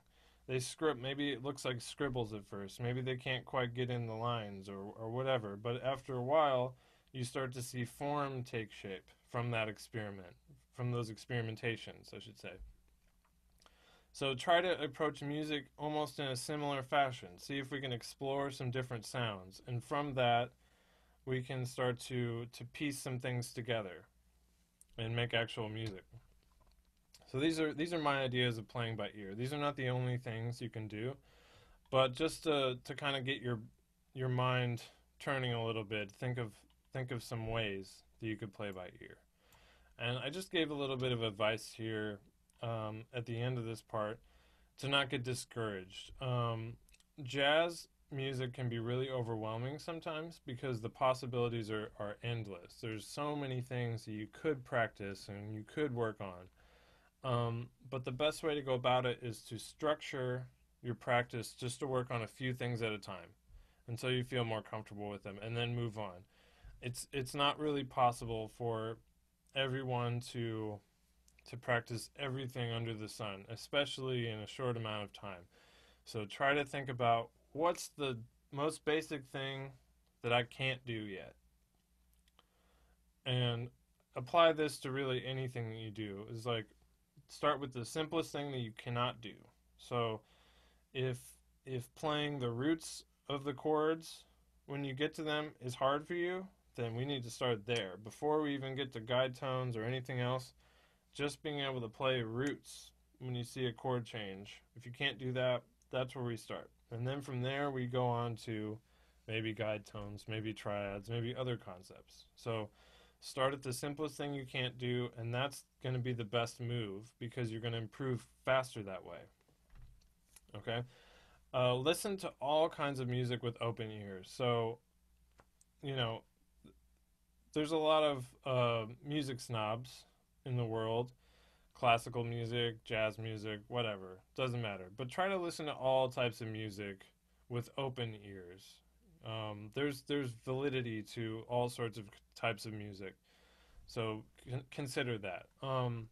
They script, maybe it looks like scribbles at first. Maybe they can't quite get in the lines or, or whatever. But after a while, you start to see form take shape from that experiment, from those experimentations, I should say. So try to approach music almost in a similar fashion. See if we can explore some different sounds. And from that, we can start to, to piece some things together and make actual music. So these are these are my ideas of playing by ear. These are not the only things you can do, but just to to kind of get your your mind turning a little bit, think of think of some ways that you could play by ear. And I just gave a little bit of advice here um, at the end of this part to not get discouraged. Um, jazz music can be really overwhelming sometimes because the possibilities are, are endless. There's so many things that you could practice and you could work on. Um, but the best way to go about it is to structure your practice just to work on a few things at a time until you feel more comfortable with them, and then move on. It's it's not really possible for everyone to to practice everything under the sun, especially in a short amount of time. So try to think about, what's the most basic thing that I can't do yet? And apply this to really anything that you do. Is like, start with the simplest thing that you cannot do. So if if playing the roots of the chords when you get to them is hard for you, then we need to start there. Before we even get to guide tones or anything else, just being able to play roots when you see a chord change. If you can't do that, that's where we start. And then from there, we go on to maybe guide tones, maybe triads, maybe other concepts. So start at the simplest thing you can't do, and that's going to be the best move because you're going to improve faster that way. Okay? Uh, listen to all kinds of music with open ears. So, you know, there's a lot of uh, music snobs in the world. classical music, jazz music, whatever. Doesn't matter. But try to listen to all types of music with open ears. Um, there's there's validity to all sorts of types of music. So con- consider that. Um,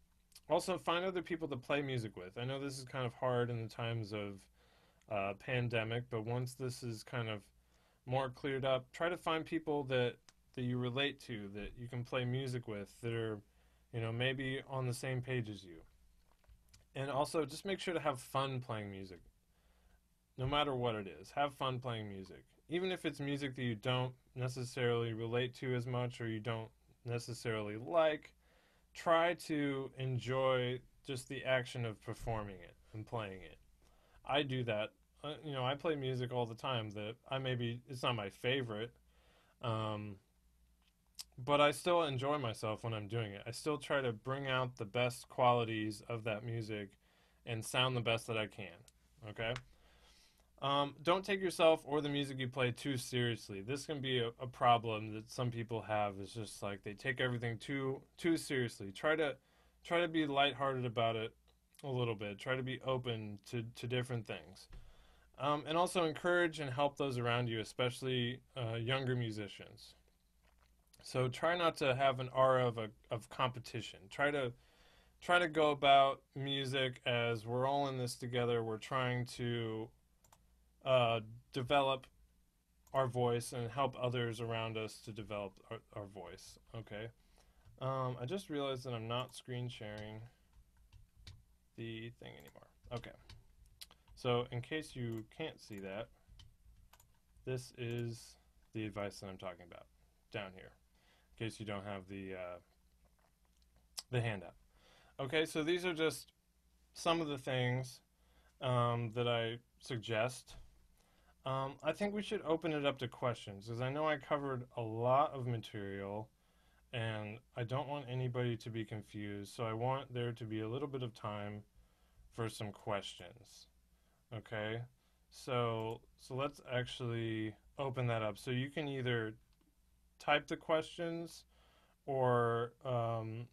also, find other people to play music with. I know this is kind of hard in the times of uh, pandemic, but once this is kind of more cleared up, try to find people that, that you relate to, that you can play music with, that are, you know, maybe on the same page as you. And also, just make sure to have fun playing music. No matter what it is, have fun playing music. Even if it's music that you don't necessarily relate to as much or you don't necessarily like, try to enjoy just the action of performing it and playing it. I do that. Uh, you know, I play music all the time that I maybe, it's not my favorite, um, but I still enjoy myself when I'm doing it. I still try to bring out the best qualities of that music and sound the best that I can, okay? Um, don't take yourself or the music you play too seriously. This can be a, a problem that some people have. It's just like they take everything too too seriously. Try to try to be lighthearted about it a little bit. Try to be open to, to different things. Um, and also encourage and help those around you, especially uh, younger musicians. So try not to have an aura of a, of competition. Try to try to go about music as we're all in this together. We're trying to Uh, develop our voice and help others around us to develop our, our voice. Okay. Um, I just realized that I'm not screen sharing the thing anymore. Okay. So in case you can't see that, this is the advice that I'm talking about down here, in case you don't have the, uh, the handout. Okay. So these are just some of the things um, that I suggest. Um, I think we should open it up to questions, because I know I covered a lot of material and I don't want anybody to be confused, so I want there to be a little bit of time for some questions. Okay, so so let's actually open that up. So you can either type the questions or um,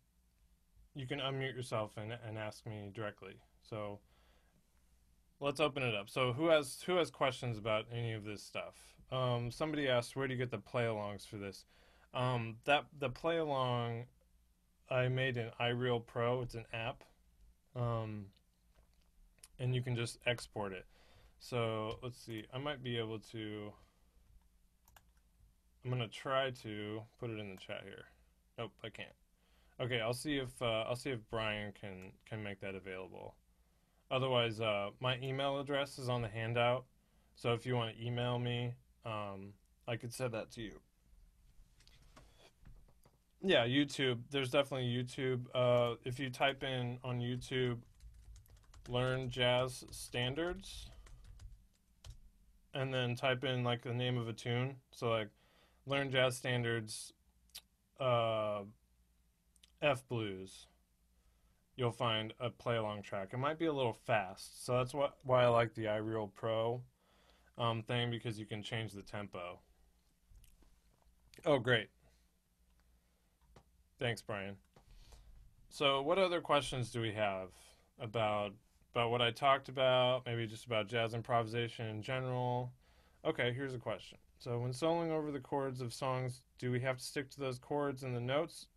you can unmute yourself and, and ask me directly. So let's open it up. So who has who has questions about any of this stuff? Um, somebody asked, where do you get the play-alongs for this? Um, that the play-along I made in iReal Pro. It's an app, um, and you can just export it. So let's see. I might be able to. I'm gonna try to put it in the chat here. Nope, I can't. Okay, I'll see if uh, I'll see if Brian can can make that available. Otherwise, uh, my email address is on the handout, so if you want to email me, um, I could send that to you. Yeah, YouTube. There's definitely YouTube. Uh, if you type in on YouTube, Learn Jazz Standards, and then type in like the name of a tune. So like, Learn Jazz Standards, uh, F Blues. You'll find a play-along track. It might be a little fast, so that's what, why I like the iReal Pro um, thing, because you can change the tempo. Oh, great. Thanks, Brian. So what other questions do we have about, about what I talked about, maybe just about jazz improvisation in general? Okay, here's a question. So when soloing over the chords of songs, do we have to stick to those chords and the notes?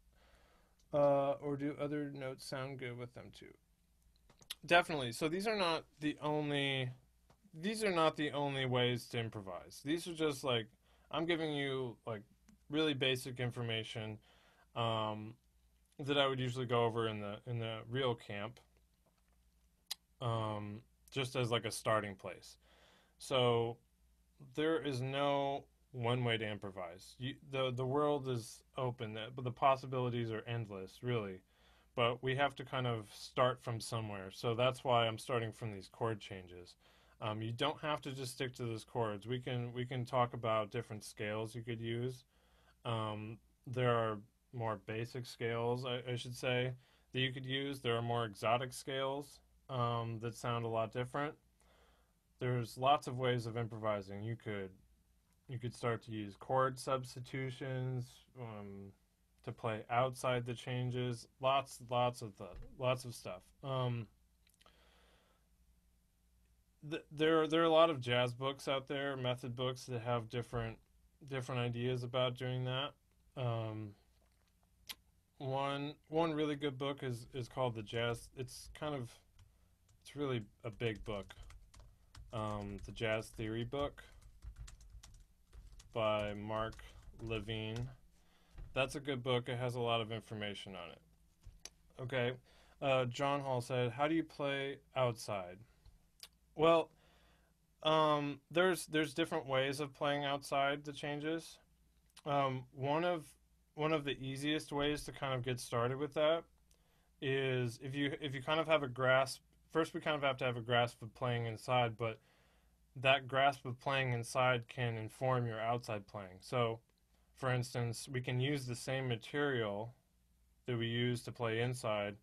Uh, or do other notes sound good with them too? Definitely. So these are not the only, these are not the only ways to improvise. These are just like, I'm giving you like really basic information um, that I would usually go over in the in the real camp, um, just as like a starting place. So there is no one way to improvise. You, the the world is open, that, but the possibilities are endless, really. But we have to kind of start from somewhere. So that's why I'm starting from these chord changes. Um, you don't have to just stick to those chords. We can we can talk about different scales you could use. Um, there are more basic scales, I, I should say, that you could use. There are more exotic scales um, that sound a lot different. There's lots of ways of improvising. You could You could start to use chord substitutions, um, to play outside the changes, lots, lots of the, lots of stuff. Um, th there, there are a lot of jazz books out there, method books that have different, different ideas about doing that. Um, one, one really good book is is called The Jazz. It's kind of, it's really a big book, um, The Jazz Theory book by Mark Levine. That's a good book. It has a lot of information on it. Okay. Uh, John Hall said, how do you play outside? Well, um, there's there's different ways of playing outside the changes. Um, one of one of the easiest ways to kind of get started with that is if you if you kind of have a grasp. First, we kind of have to have a grasp of playing inside, but that grasp of playing inside can inform your outside playing. So, for instance, we can use the same material that we use to play inside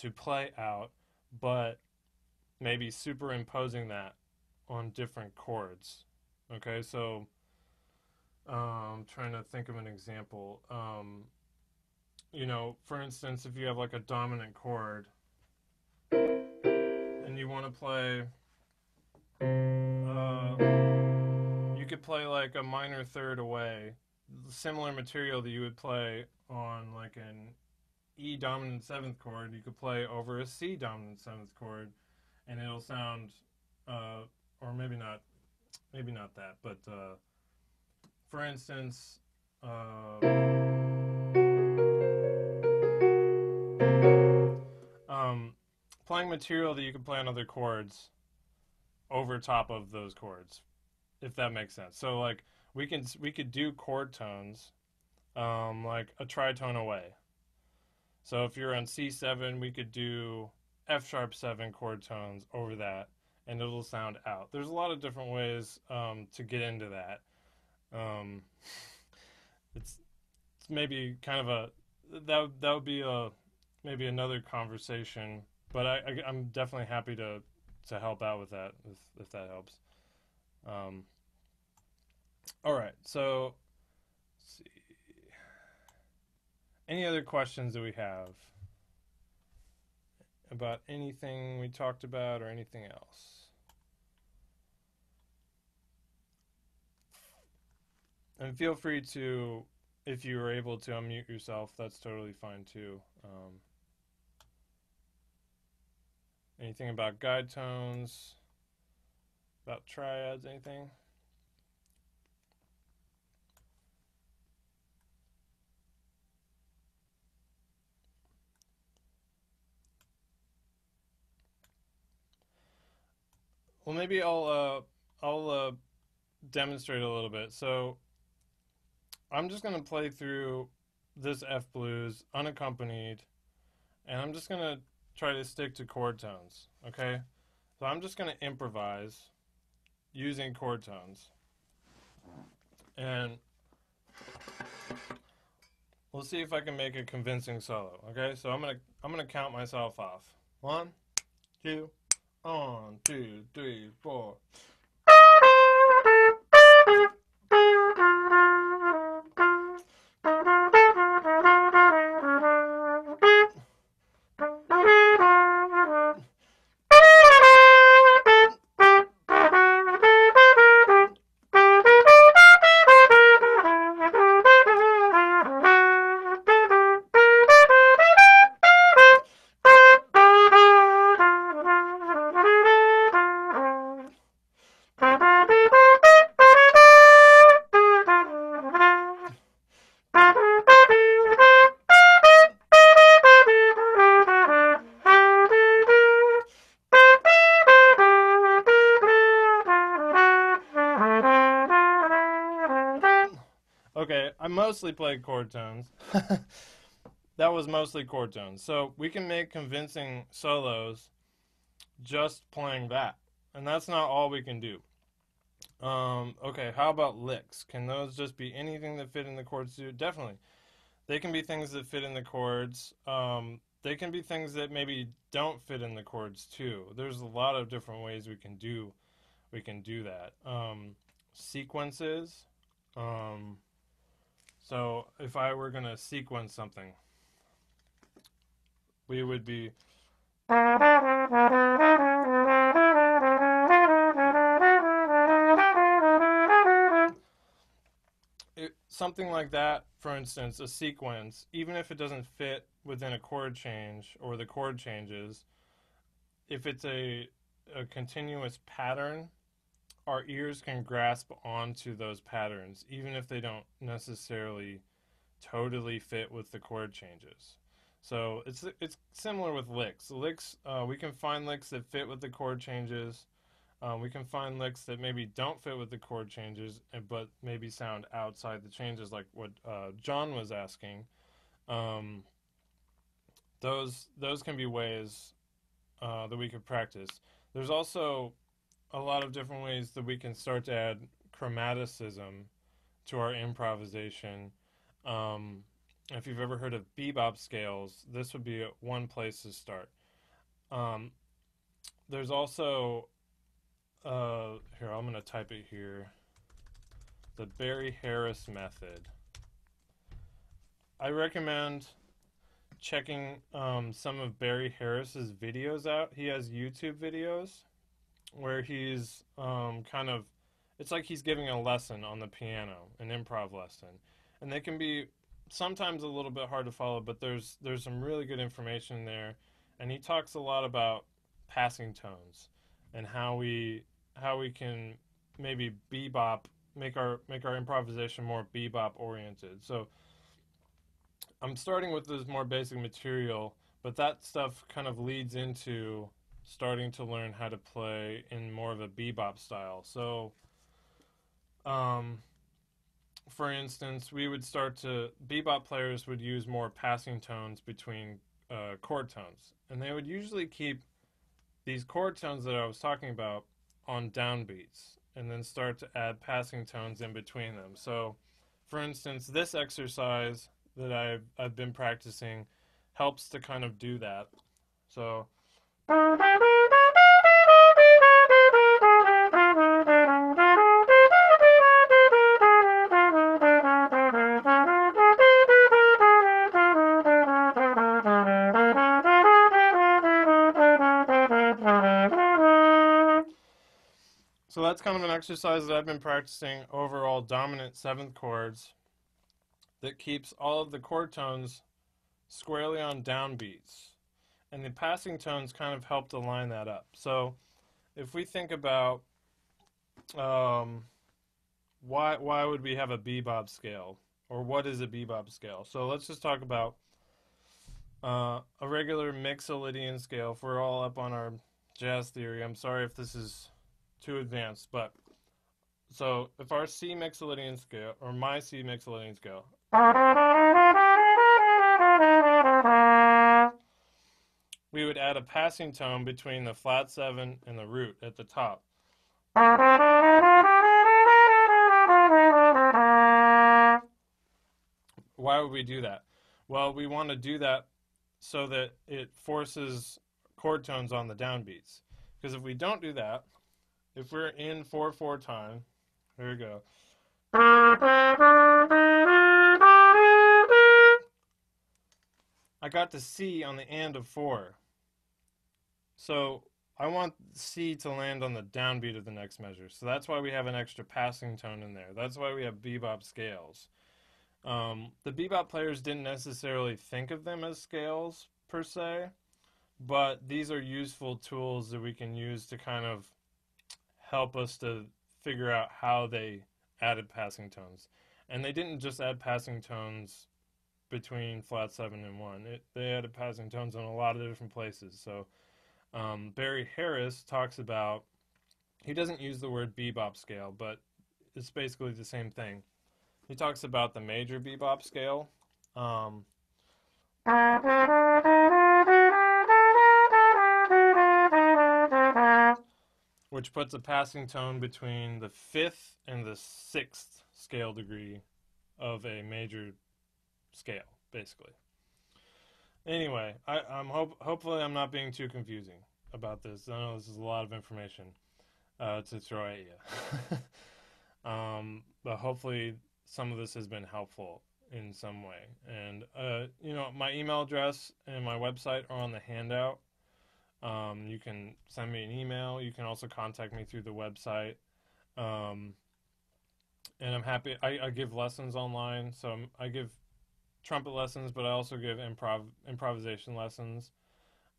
to play out, but maybe superimposing that on different chords. Okay, so um, trying to think of an example. Um, you know, for instance, if you have like a dominant chord and you want to play, uh, you could play like a minor third away. Similar material that you would play on like an E dominant seventh chord, you could play over a C dominant seventh chord, and it'll sound, uh, or maybe not, maybe not that, but uh, for instance, uh, um, playing material that you can play on other chords over top of those chords, if that makes sense. So like, We can we could do chord tones, um, like a tritone away. So if you're on C seven, we could do F sharp seven chord tones over that, and it'll sound out. There's a lot of different ways um, to get into that. Um, it's, it's maybe kind of a that that would be a maybe another conversation, but I, I I'm definitely happy to to help out with that if if that helps. Um, All right, so let's see. Any other questions that we have about anything we talked about or anything else? And feel free to, if you were able to unmute yourself, that's totally fine too. Um, anything about guide tones, about triads, anything? Well, maybe I'll uh, I'll uh, demonstrate a little bit. So I'm just gonna play through this F blues unaccompanied, and I'm just gonna try to stick to chord tones. Okay, so I'm just gonna improvise using chord tones, and we'll see if I can make a convincing solo. Okay, so I'm gonna I'm gonna count myself off. One, two. One, two, three, four. Mostly played chord tones. That was mostly chord tones. So we can make convincing solos just playing that. And that's not all we can do. Um, okay, how about licks? Can those just be anything that fit in the chords too? Definitely. They can be things that fit in the chords. Um, they can be things that maybe don't fit in the chords too. There's a lot of different ways we can do we can do that. Um, sequences. Um, So if I were going to sequence something, we would be... It, something like that, for instance, a sequence, even if it doesn't fit within a chord change or the chord changes, if it's a, a continuous pattern, our ears can grasp onto those patterns, even if they don't necessarily totally fit with the chord changes. So it's it's similar with licks. Licks, uh, we can find licks that fit with the chord changes. Uh, we can find licks that maybe don't fit with the chord changes, but maybe sound outside the changes, like what uh, John was asking. Um, those those can be ways uh, that we could practice. There's also a lot of different ways that we can start to add chromaticism to our improvisation. Um, if you've ever heard of bebop scales, this would be one place to start. Um, there's also, uh, here, I'm going to type it here, the Barry Harris method. I recommend checking um, some of Barry Harris's videos out. He has YouTube videos where he's um, kind of, it's like he's giving a lesson on the piano, an improv lesson. And they can be sometimes a little bit hard to follow, but there's there's some really good information there. And he talks a lot about passing tones and how we how we can maybe bebop, make our make our improvisation more bebop oriented. So I'm starting with this more basic material, but that stuff kind of leads into starting to learn how to play in more of a bebop style. So, um, for instance, we would start to, bebop players would use more passing tones between uh, chord tones. And they would usually keep these chord tones that I was talking about on downbeats and then start to add passing tones in between them. So, for instance, this exercise that I've, I've been practicing helps to kind of do that. So, so that's kind of an exercise that I've been practicing over all dominant seventh chords that keeps all of the chord tones squarely on downbeats. And the passing tones kind of help to line that up. So if we think about um, why, why would we have a bebop scale? Or what is a bebop scale? So let's just talk about uh, a regular Mixolydian scale. If we're all up on our jazz theory, I'm sorry if this is too advanced, but so if our C Mixolydian scale, or my C Mixolydian scale, we would add a passing tone between the flat seven and the root at the top. Why would we do that? Well, we want to do that so that it forces chord tones on the downbeats. Because if we don't do that, if we're in four four time, here we go. I got to C on the end of four. So I want C to land on the downbeat of the next measure. So that's why we have an extra passing tone in there. That's why we have bebop scales. Um, the bebop players didn't necessarily think of them as scales per se, but these are useful tools that we can use to kind of help us to figure out how they added passing tones. And they didn't just add passing tones between flat seven and one. It, they added passing tones in a lot of different places. So um, Barry Harris talks about, he doesn't use the word bebop scale, but it's basically the same thing. He talks about the major bebop scale. Um, which puts a passing tone between the fifth and the sixth scale degree of a major scale, basically. Anyway, I, I'm hope hopefully I'm not being too confusing about this. I know this is a lot of information uh, to throw at you, um, but hopefully some of this has been helpful in some way. And, uh, you know, my email address and my website are on the handout. Um, you can send me an email. You can also contact me through the website. Um, and I'm happy. I, I give lessons online. So I'm, I give trumpet lessons, but I also give improv improvisation lessons.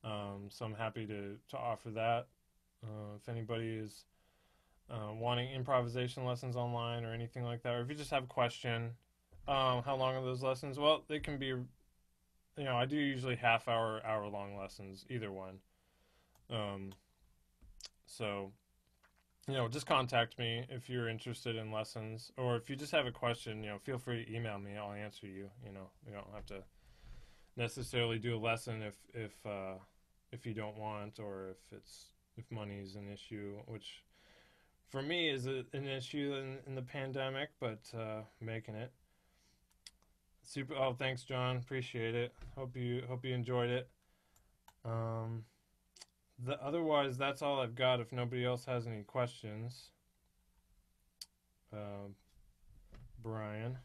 Um, so I'm happy to, to offer that. Uh, if anybody is uh, wanting improvisation lessons online or anything like that, or if you just have a question, um, how long are those lessons? Well, they can be, you know, I do usually half hour, hour long lessons, either one. Um, so, you know, just contact me if you're interested in lessons, or if you just have a question, you know, feel free to email me. I'll answer you. You know, you don't have to necessarily do a lesson if, if, uh, if you don't want, or if it's, if money is an issue, which for me is a, an issue in, in the pandemic, but uh, making it super. Oh, thanks, John. Appreciate it. Hope you hope you enjoyed it. Um, the, otherwise, that's all I've got. If nobody else has any questions, uh, Brian.